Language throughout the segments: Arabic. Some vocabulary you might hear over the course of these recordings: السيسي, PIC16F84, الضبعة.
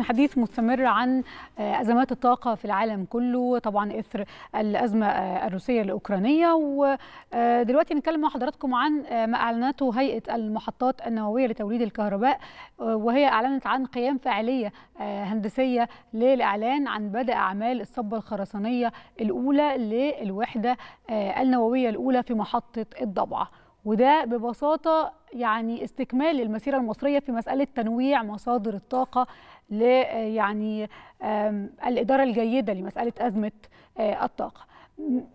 حديث مستمر عن أزمات الطاقة في العالم كله، طبعا إثر الأزمة الروسية الأوكرانية. ودلوقتي نتكلم مع حضراتكم عن ما أعلنته هيئة المحطات النووية لتوليد الكهرباء، وهي أعلنت عن قيام فعالية هندسية للإعلان عن بدء أعمال الصبة الخرسانية الأولى للوحدة النووية الأولى في محطة الضبعة، وده ببساطة يعني استكمال المسيرة المصرية في مسألة تنويع مصادر الطاقة يعني الإدارة الجيدة لمسألة أزمة الطاقة.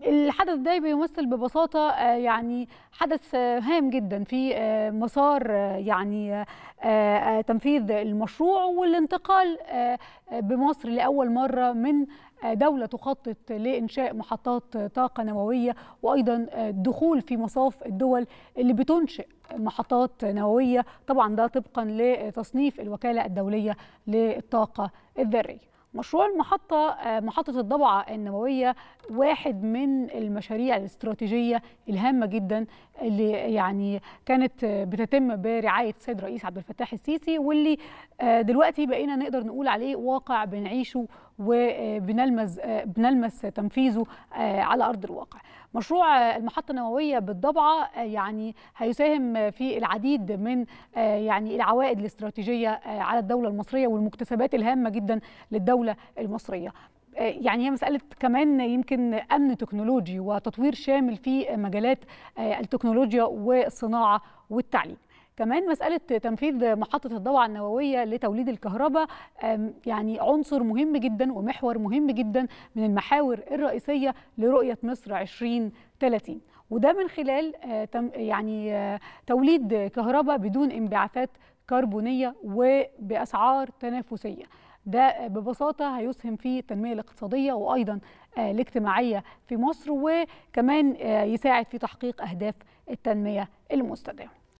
الحدث ده بيمثل ببساطة يعني حدث هام جدا في مسار يعني تنفيذ المشروع والانتقال بمصر لأول مرة من دولة تخطط لإنشاء محطات طاقة نووية، وأيضا الدخول في مصاف الدول اللي بتنشئ محطات نووية، طبعا ده طبقا لتصنيف الوكالة الدولية للطاقة الذرية. مشروع محطة الضبعة النووية واحد من المشاريع الاستراتيجية الهامة جدا اللي يعني كانت بتتم برعاية السيد الرئيس عبد الفتاح السيسي، واللي دلوقتي بقينا نقدر نقول عليه واقع بنعيشه وبنلمس تنفيذه على أرض الواقع. مشروع المحطة النووية بالضبعة يعني هيساهم في العديد من يعني العوائد الاستراتيجية على الدولة المصرية والمكتسبات الهامة جدا للدولة المصرية. يعني هي مسألة كمان يمكن أمن تكنولوجي وتطوير شامل في مجالات التكنولوجيا والصناعة والتعليم. كمان مسألة تنفيذ محطة الضبعة النووية لتوليد الكهرباء يعني عنصر مهم جدا ومحور مهم جدا من المحاور الرئيسية لرؤية مصر 2030، وده من خلال يعني توليد كهرباء بدون انبعاثات كربونية وبأسعار تنافسية. ده ببساطة هيسهم في التنمية الاقتصادية وأيضا الاجتماعية في مصر، وكمان يساعد في تحقيق أهداف التنمية المستدامة.